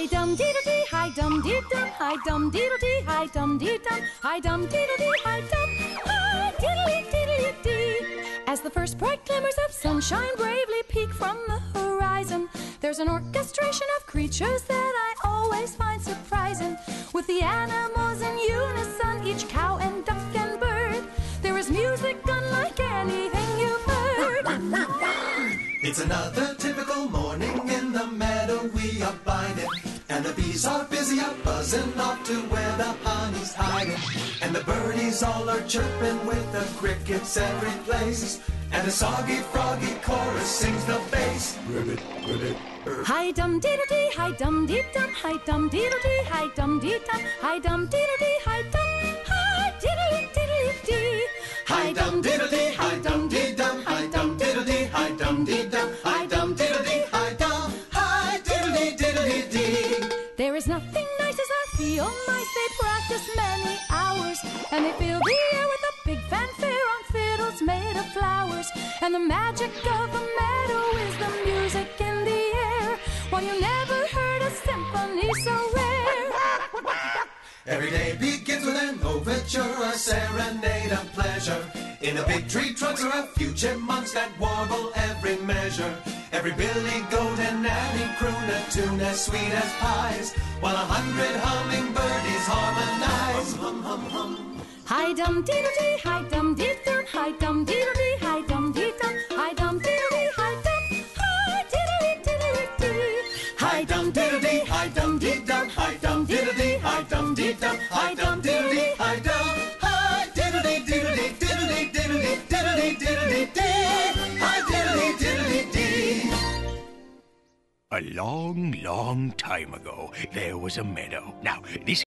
Hi dum diddle dee, hi dum dee dum, hi dum diddle dee, hi dum dee dum, hi dum diddle dee, hi dum, hi diddly diddly dee. As the first bright glimmers of sunshine bravely peek from the horizon, there's an orchestration of creatures that I always find surprising. With the animals in unison, each cow and duck and bird, there is music unlike anything you've heard. It's another typical morning in the meadow we are biding, and the bees are busy a buzzing off to where the honey's hiding, and the birdies all are chirping with the crickets every place, and a soggy froggy chorus sings the bass. Ribbit, ribbit, ribbit. Hi dum diddle dee, hi dum dee dum, hi dum diddle dee, hi dum dee dum, hi dum diddle dee, hi dum, hi diddly diddly dee. Hi dum diddle dee, hi dum dee dum, hi dum diddle dee, hi dum dee dum. Nothing nice as I feel mice. They practice many hours, and they fill the air with a big fanfare on fiddles made of flowers. And the magic of the meadow is the music in the air. Well, you never heard a symphony so rare. Every day begins with an overture, a serenade of pleasure. In the big tree trunks are a few chipmunks that warble every measure. Every billy goat and alley croon a tune as sweet as pies, while 100 humming birdies harmonize. Hum, hum, hum, hum. Hi dum diddle dee, hi dum dee dum, hi dum diddle dee, hi dum dee dum, hi dum diddle dee, hi dum, hi diddle diddle dee. Hi dum diddle dee, hi dum dee dum, hi dum diddle dee, hi dum dee dum, hi dum diddle dee, hi dum, hi diddle dee diddle dee diddle dee diddle dee diddle dee diddle dee dee. Hi diddle dee diddle dee. A long, long time ago, there was a meadow. Now, this